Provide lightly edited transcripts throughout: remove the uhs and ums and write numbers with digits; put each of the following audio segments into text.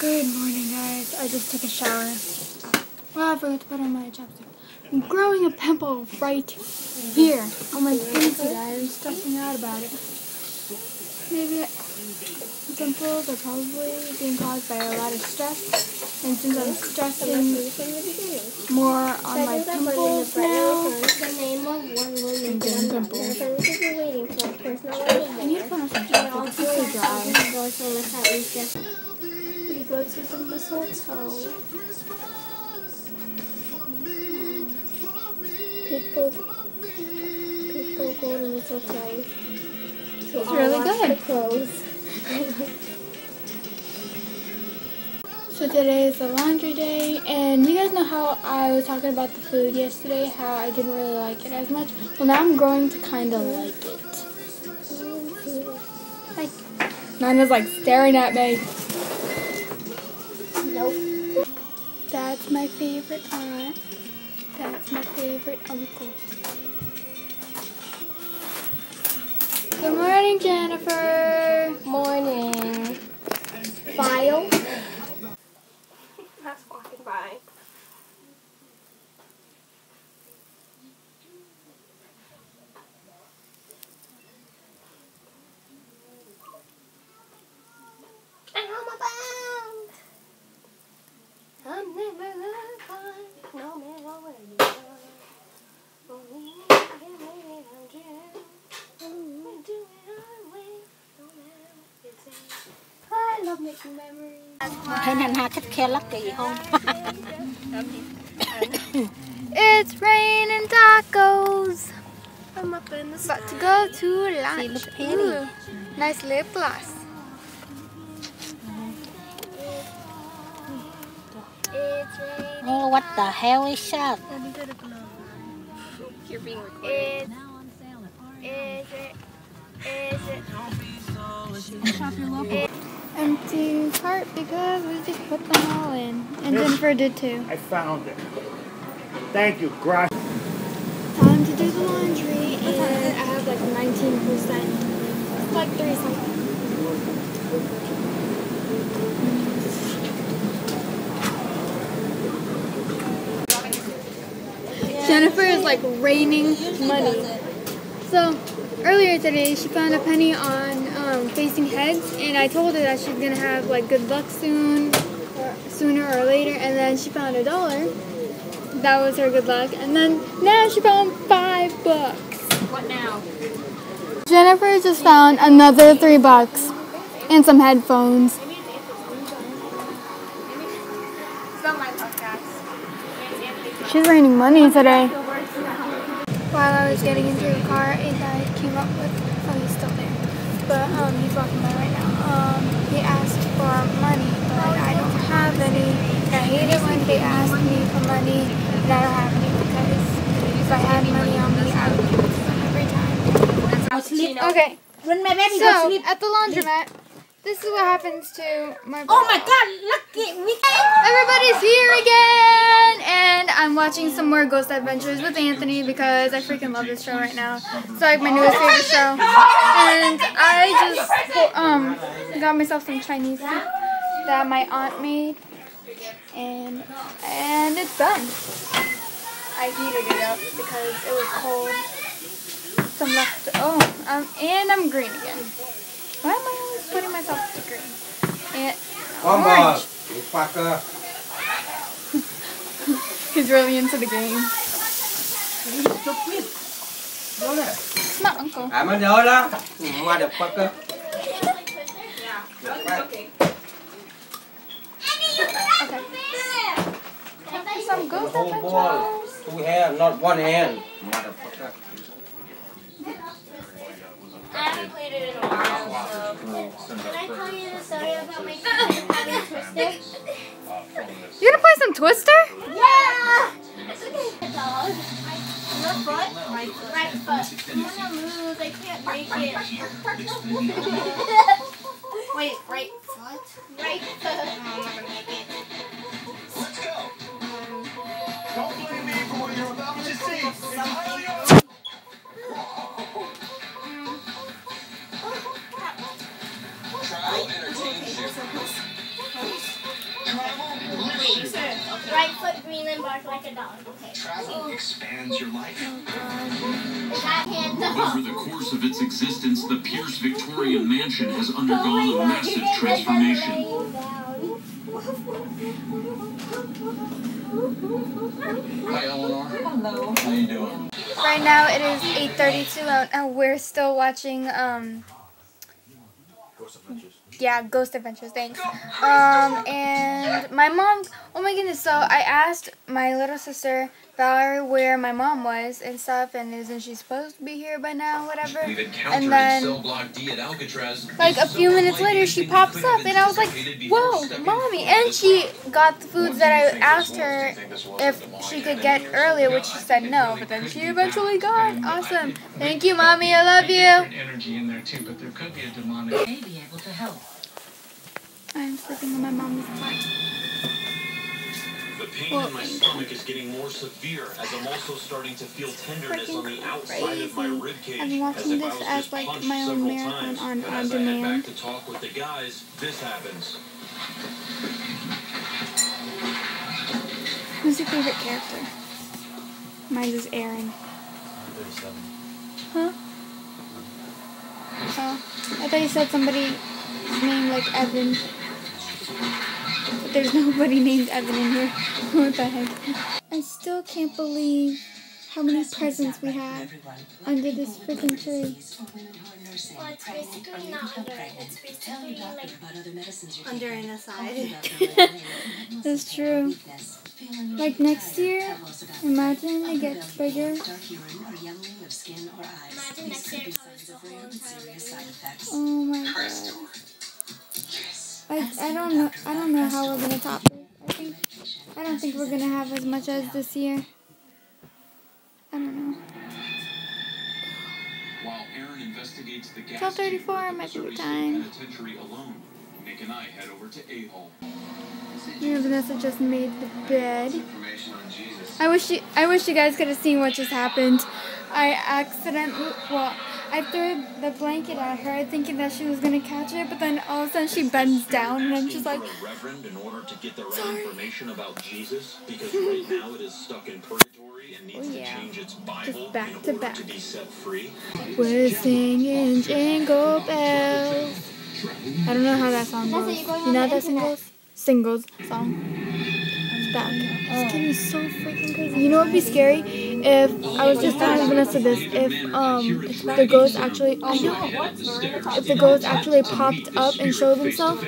Good morning, guys. I just took a shower. Well, I forgot to put on my chapstick. I'm growing a pimple right here on my pinky, guys. I'm stressing out about it. Maybe pimples are probably being caused by a lot of stress, and since I'm stressing more on my pimples now, I'm getting pimples. I need to put on some chapstick. It's so dry. We go to the mistletoe. People go to mistletoe. It's really good. So today is the laundry day, and you guys know how I was talking about the food yesterday, how I didn't really like it as much. Well, now I'm growing to kind of like it. Hi. Nana's like staring at me. Nope. That's my favorite aunt. That's my favorite uncle. Good morning, Jennifer. Morning. File. That's walking by. It's raining tacos. I'm up in the sky. About to go to lunch. Ooh, nice lip gloss. Oh, what the hell is that? You're being recorded. Empty cart because we just put them all in. And yes, Jennifer did too. I found it. Thank you, Grass. Time to do the laundry, and I have like 19%. It's like 3 something. Yeah. Jennifer is like raining money. So earlier today, she found a penny on facing heads, and I told her that she's gonna have like good luck soon, or sooner or later. And then she found $1. That was her good luck. And then now she found $5. What now? Jennifer just found another $3 and some headphones. She's raining money today. While I was getting into the car, a guy came up with, oh, he's still there, but he's walking by right now. He asked for money, but I don't have any. I hate it when they ask me for money and I don't have any, because if I had money on me, I would give it to them every time. Okay, so at the laundromat, this is what happens to my brother. Oh my god, lucky weekend! Everybody's here again! And I'm watching some more Ghost Adventures with Anthony because I freaking love this show right now. It's like my newest favorite show. And I just got myself some Chinese food that my aunt made. And it's done. I heated it up because it was cold. Some left. Oh, and I'm green again. Why am I always putting myself to green? And orange. You fucker. He's really into the game. It's my uncle. I'm a dollar, motherfucker. Okay. Some ghost adventures. Two hands, not one hand, motherfucker. I haven't played it in a while, so can I tell you the story about my friend having Twister? You're gonna play some Twister? Yeah! Dog. My foot? My right foot. I'm gonna lose, I can't break it. Wait, right foot? Right foot. I'm not gonna make it. Let's go! Don't blame me for what you're about to see. It's highly unlikely. I'll entertain you. Right foot green and bark like a dog. Okay. Travel expands your life. Over the course of its existence, the Pierce Victorian mansion has undergone a massive transformation. Hi, Eleanor. Hello. How you doing? Right now it is 8:32 and we're still watching Ghost Adventures. Yeah, Ghost Adventures, thanks. And my mom, oh my goodness, so I asked my little sister, Valerie, where my mom was and stuff, and isn't she supposed to be here by now, whatever? And then, like a few minutes later, she pops up, and I was like, whoa, mommy, and she got the foods that I asked her if she could get earlier, which she said no, but then she eventually got. Awesome. Thank you, mommy, I love you. I'm sleeping in my mom's lap. The pain in my stomach is getting more severe as I'm also starting to feel tenderness on the outside of my rib cage. I'm watching this as like my own marathon on demand. As I head back to talk with the guys, this happens. Who's your favorite character? Mine is Aaron. 37. Huh? Oh, I thought you said somebody named like Evan. But there's nobody named Evan in here. What the heck? I still can't believe how many presents we have under this freaking tree. Well, it's basically not under. It's basically like under and aside. That's true. Like next year, imagine it gets bigger. Imagine next year covers the whole entire living. Oh my god. I don't know how we're gonna top it. I don't think we're gonna have as much as this year. I don't know. While Aaron investigates the gas 12:34 might be time. Nick and I head over to A-Hole. Vanessa just made the bed. I wish you guys could have seen what just happened. I accidentally I threw the blanket at her thinking that she was going to catch it, but then all of a sudden she bends down and I'm just like, reverend in order to get the right information about Jesus, because right now it is stuck in purgatory and needs to change its Bible in order to be set free. We're singing Jingle Bells. I don't know how that song goes. You know that singles song? Back. It's getting so freaking crazy. You know what would be scary? If I was just telling Vanessa this, if the ghost actually popped up and showed themselves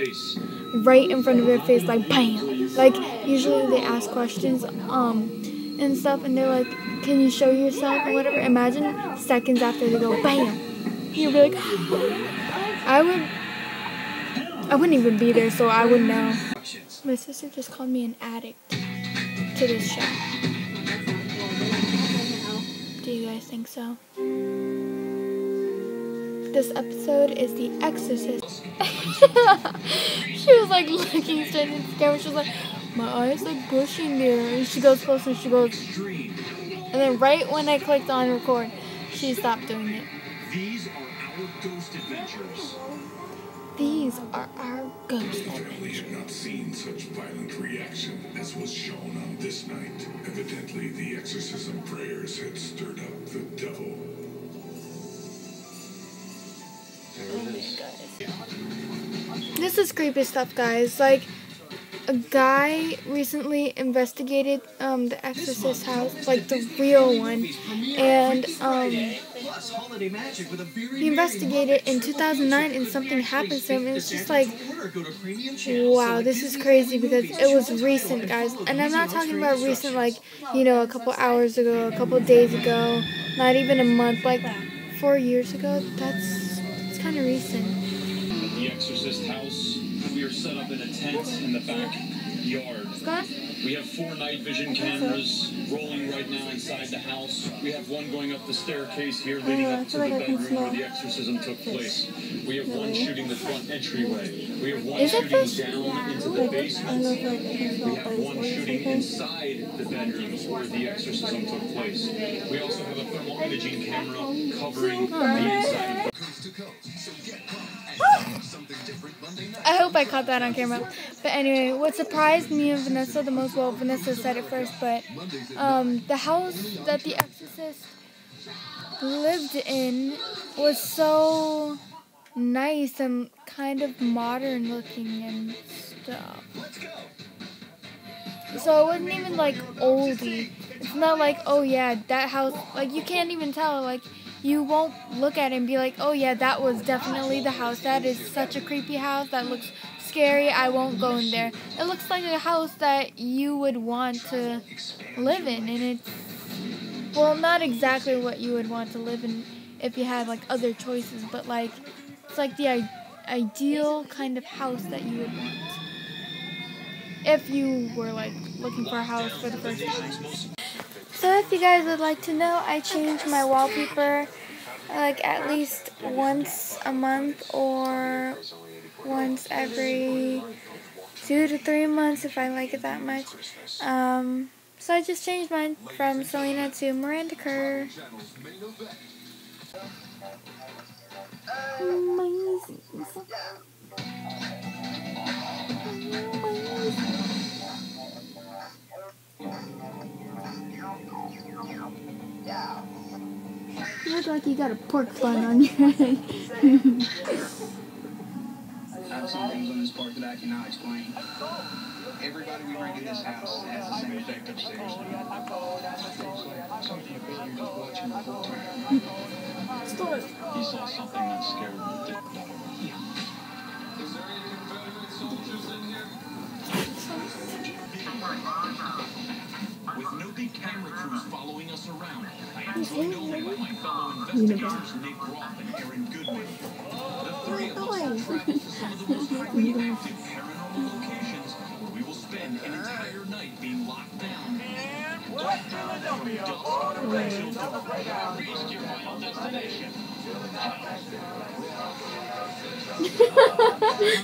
right in front of their face, like bam. Like usually they ask questions and stuff, and they're like, can you show yourself or whatever. Imagine seconds after they go bam. You'd be like, I wouldn't even be there, so I wouldn't know. My sister just called me an addict to this show. Do you guys think so? This episode is The Exorcist. She was like looking straight in the camera. She was like, my eyes are gushing there. And she goes close and she goes. And then right when I clicked on record, she stopped doing it. These are our ghost adventures. These are our ghost adventures. We have not seen such violent reaction as was shown on this night. Evidently, the exorcism prayers had stirred up the devil. This is creepy stuff, guys. Like, a guy recently investigated the Exorcist house, like the real one, and he investigated in 2009 and something happened to him, and it's just like, wow, this is crazy because it was recent, guys. And I'm not talking about recent, like, you know, a couple hours ago, a couple days ago, not even a month, like 4 years ago. That's kind of recent. The Exorcist house. We are set up in a tent in the backyard. We have 4 night vision cameras rolling right now inside the house. We have one going up the staircase here leading up to the bedroom where the exorcism took place. We have one shooting the front entryway. We have one shooting down into the basement. We have one shooting inside the bedroom where the exorcism took place. We also have a thermal imaging camera covering the inside. Coast to coast, so get caught and something different. I hope I caught that on camera. But anyway, what surprised me and Vanessa the most, well, Vanessa said it first, but the house that the Exorcist lived in was so nice and kind of modern looking and stuff. So it wasn't even like oldie. It's not like, oh yeah, that house, like you can't even tell, like you won't look at it and be like, oh yeah, that was definitely the house. That is such a creepy house. That looks scary. I won't go in there. It looks like a house that you would want to live in, and it's, well, not exactly what you would want to live in if you had like other choices, but like it's like the ideal kind of house that you would want if you were like looking for a house for the first time. So if you guys would like to know, I change my wallpaper like at least once a month or once every 2 to 3 months if I like it that much. So I just changed mine from Selena to Miranda Kerr. Amazing. You look like you got a pork bun on your head. I've seen things on this park that I cannot explain. Everybody we bring in this house has the same effect upstairs. He saw something that scared the dick out of him. Is there any Confederate soldiers in here? With no big camera crews following us around, I am joined only by my fellow investigators Nick Roth and Aaron Goodman. The three of us travel to some of the most highly active paranormal locations where we will spend an entire night being locked down. What? Philadelphia, all the way to reach your final destination.